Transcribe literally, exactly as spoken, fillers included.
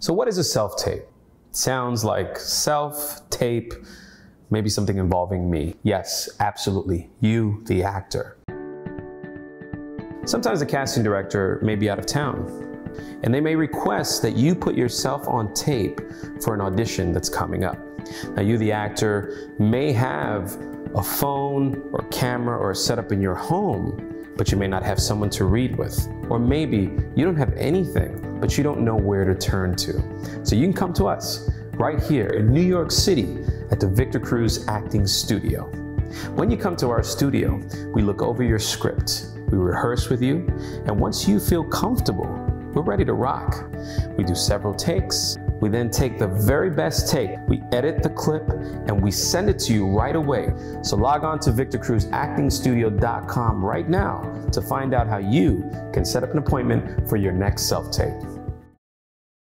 So what is a self-tape? Sounds like self-tape, maybe something involving me. Yes, absolutely, you, the actor. Sometimes the casting director may be out of town, and they may request that you put yourself on tape for an audition that's coming up. Now, you, the actor, may have a phone or camera or a setup in your home, but you may not have someone to read with. Or maybe you don't have anything, but you don't know where to turn to. So you can come to us right here in New York City at the Victor Cruz Acting Studio. When you come to our studio, we look over your script, we rehearse with you, and once you feel comfortable, we're ready to rock. We do several takes. We then take the very best take. We edit the clip and we send it to you right away. So log on to victor cruz acting studio dot com right now to find out how you can set up an appointment for your next self-tape.